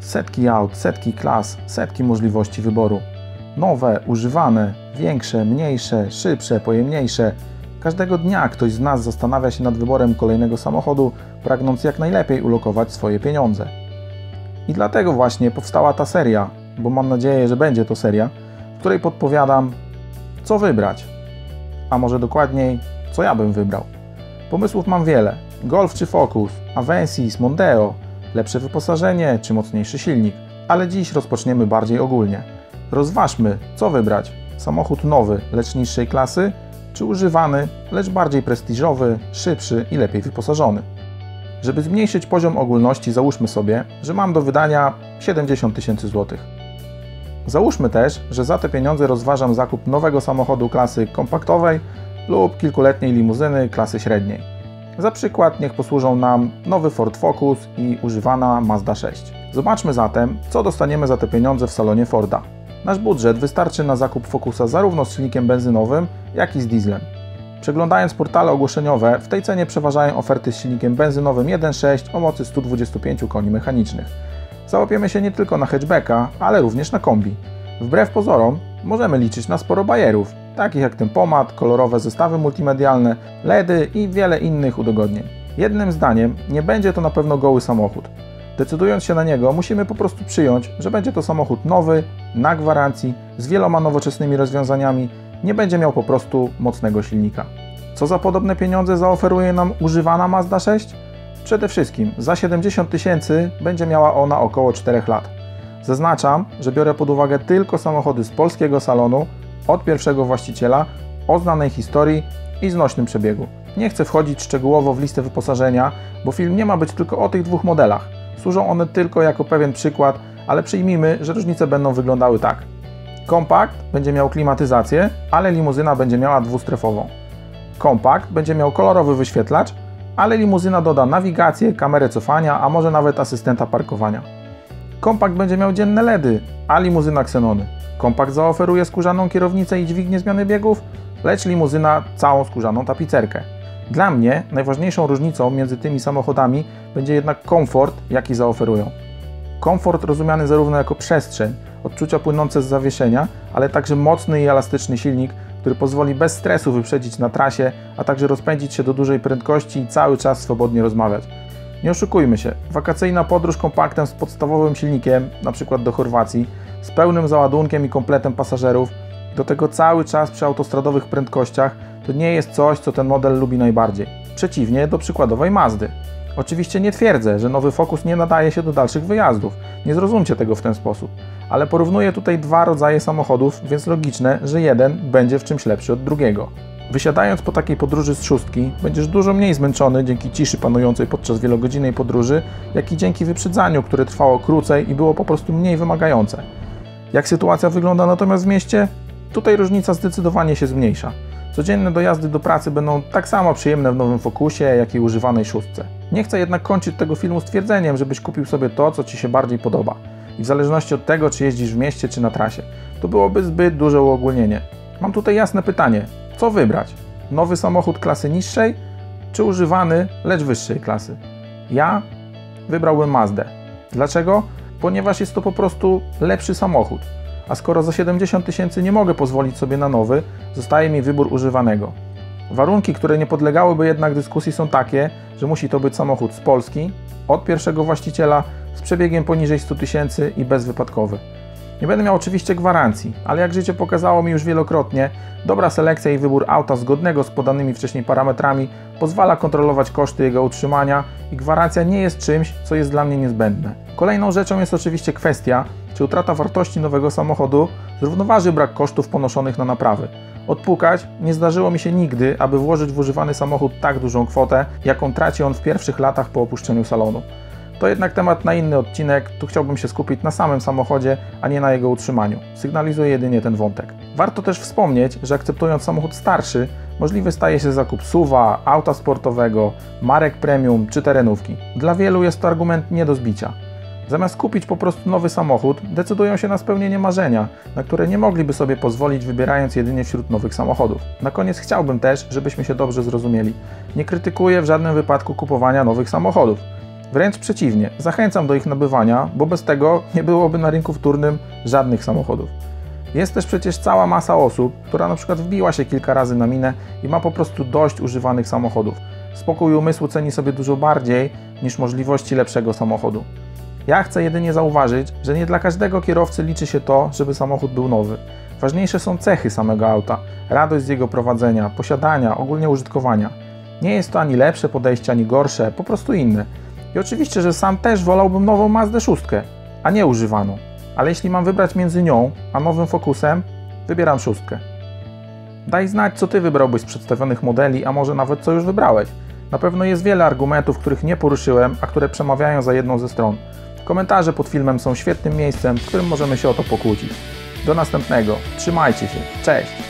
Setki aut, setki klas, setki możliwości wyboru. Nowe, używane, większe, mniejsze, szybsze, pojemniejsze. Każdego dnia ktoś z nas zastanawia się nad wyborem kolejnego samochodu, pragnąc jak najlepiej ulokować swoje pieniądze. I dlatego właśnie powstała ta seria, bo mam nadzieję, że będzie to seria, w której podpowiadam, co wybrać. A może dokładniej, co ja bym wybrał. Pomysłów mam wiele. Golf czy Focus, Avensis, Mondeo, lepsze wyposażenie czy mocniejszy silnik. Ale dziś rozpoczniemy bardziej ogólnie. Rozważmy, co wybrać. Samochód nowy, lecz niższej klasy, czy używany, lecz bardziej prestiżowy, szybszy i lepiej wyposażony. Żeby zmniejszyć poziom ogólności, załóżmy sobie, że mam do wydania 70 tysięcy złotych. Załóżmy też, że za te pieniądze rozważam zakup nowego samochodu klasy kompaktowej lub kilkuletniej limuzyny klasy średniej. Za przykład niech posłużą nam nowy Ford Focus i używana Mazda 6. Zobaczmy zatem, co dostaniemy za te pieniądze w salonie Forda. Nasz budżet wystarczy na zakup Focusa zarówno z silnikiem benzynowym, jak i z dieslem. Przeglądając portale ogłoszeniowe, w tej cenie przeważają oferty z silnikiem benzynowym 1.6 o mocy 125 koni mechanicznych. Załapiemy się nie tylko na hatchbacka, ale również na kombi. Wbrew pozorom możemy liczyć na sporo bajerów, takich jak tempomat, kolorowe zestawy multimedialne, LEDy i wiele innych udogodnień. Jednym zdaniem, nie będzie to na pewno goły samochód. Decydując się na niego, musimy po prostu przyjąć, że będzie to samochód nowy, na gwarancji, z wieloma nowoczesnymi rozwiązaniami, nie będzie miał po prostu mocnego silnika. Co za podobne pieniądze zaoferuje nam używana Mazda 6? Przede wszystkim za 70 tysięcy będzie miała ona około 4 lat. Zaznaczam, że biorę pod uwagę tylko samochody z polskiego salonu, od pierwszego właściciela, o znanej historii i znośnym przebiegu. Nie chcę wchodzić szczegółowo w listę wyposażenia, bo film nie ma być tylko o tych dwóch modelach. Służą one tylko jako pewien przykład, ale przyjmijmy, że różnice będą wyglądały tak. Kompakt będzie miał klimatyzację, ale limuzyna będzie miała dwustrefową. Kompakt będzie miał kolorowy wyświetlacz, ale limuzyna doda nawigację, kamerę cofania, a może nawet asystenta parkowania. Kompakt będzie miał dzienne LEDy, a limuzyna ksenony. Kompakt zaoferuje skórzaną kierownicę i dźwignię zmiany biegów, lecz limuzyna całą skórzaną tapicerkę. Dla mnie najważniejszą różnicą między tymi samochodami będzie jednak komfort, jaki zaoferują. Komfort rozumiany zarówno jako przestrzeń, odczucia płynące z zawieszenia, ale także mocny i elastyczny silnik, który pozwoli bez stresu wyprzedzić na trasie, a także rozpędzić się do dużej prędkości i cały czas swobodnie rozmawiać. Nie oszukujmy się, wakacyjna podróż kompaktem z podstawowym silnikiem, np. do Chorwacji, z pełnym załadunkiem i kompletem pasażerów, do tego cały czas przy autostradowych prędkościach, to nie jest coś, co ten model lubi najbardziej. Przeciwnie do przykładowej Mazdy. Oczywiście nie twierdzę, że nowy Focus nie nadaje się do dalszych wyjazdów, nie zrozumcie tego w ten sposób, ale porównuję tutaj dwa rodzaje samochodów, więc logiczne, że jeden będzie w czymś lepszy od drugiego. Wysiadając po takiej podróży z szóstki, będziesz dużo mniej zmęczony dzięki ciszy panującej podczas wielogodzinnej podróży, jak i dzięki wyprzedzaniu, które trwało krócej i było po prostu mniej wymagające. Jak sytuacja wygląda natomiast w mieście? Tutaj różnica zdecydowanie się zmniejsza. Codzienne dojazdy do pracy będą tak samo przyjemne w nowym Focusie, jak i używanej szóstce. Nie chcę jednak kończyć tego filmu stwierdzeniem, żebyś kupił sobie to, co Ci się bardziej podoba. I w zależności od tego, czy jeździsz w mieście, czy na trasie. To byłoby zbyt duże uogólnienie. Mam tutaj jasne pytanie. Co wybrać? Nowy samochód klasy niższej, czy używany, lecz wyższej klasy? Ja wybrałbym Mazdę. Dlaczego? Ponieważ jest to po prostu lepszy samochód. A skoro za 70 tysięcy nie mogę pozwolić sobie na nowy, zostaje mi wybór używanego. Warunki, które nie podlegałyby jednak dyskusji, są takie, że musi to być samochód z Polski, od pierwszego właściciela, z przebiegiem poniżej 100 tysięcy i bezwypadkowy. Nie będę miał oczywiście gwarancji, ale jak życie pokazało mi już wielokrotnie, dobra selekcja i wybór auta zgodnego z podanymi wcześniej parametrami pozwala kontrolować koszty jego utrzymania i gwarancja nie jest czymś, co jest dla mnie niezbędne. Kolejną rzeczą jest oczywiście kwestia, czy utrata wartości nowego samochodu zrównoważy brak kosztów ponoszonych na naprawy. Odpukać nie zdarzyło mi się nigdy, aby włożyć w używany samochód tak dużą kwotę, jaką traci on w pierwszych latach po opuszczeniu salonu. To jednak temat na inny odcinek, tu chciałbym się skupić na samym samochodzie, a nie na jego utrzymaniu. Sygnalizuję jedynie ten wątek. Warto też wspomnieć, że akceptując samochód starszy, możliwy staje się zakup SUV-a, auta sportowego, marek premium czy terenówki. Dla wielu jest to argument nie do zbicia. Zamiast kupić po prostu nowy samochód, decydują się na spełnienie marzenia, na które nie mogliby sobie pozwolić, wybierając jedynie wśród nowych samochodów. Na koniec chciałbym też, żebyśmy się dobrze zrozumieli. Nie krytykuję w żadnym wypadku kupowania nowych samochodów. Wręcz przeciwnie, zachęcam do ich nabywania, bo bez tego nie byłoby na rynku wtórnym żadnych samochodów. Jest też przecież cała masa osób, która na przykład wbiła się kilka razy na minę i ma po prostu dość używanych samochodów. Spokój umysłu ceni sobie dużo bardziej niż możliwości lepszego samochodu. Ja chcę jedynie zauważyć, że nie dla każdego kierowcy liczy się to, żeby samochód był nowy. Ważniejsze są cechy samego auta, radość z jego prowadzenia, posiadania, ogólnie użytkowania. Nie jest to ani lepsze podejście, ani gorsze, po prostu inne. I oczywiście, że sam też wolałbym nową Mazdę 6, a nie używaną. Ale jeśli mam wybrać między nią a nowym Focusem, wybieram 6. Daj znać, co Ty wybrałbyś z przedstawionych modeli, a może nawet co już wybrałeś. Na pewno jest wiele argumentów, których nie poruszyłem, a które przemawiają za jedną ze stron. Komentarze pod filmem są świetnym miejscem, w którym możemy się o to pokłócić. Do następnego. Trzymajcie się. Cześć!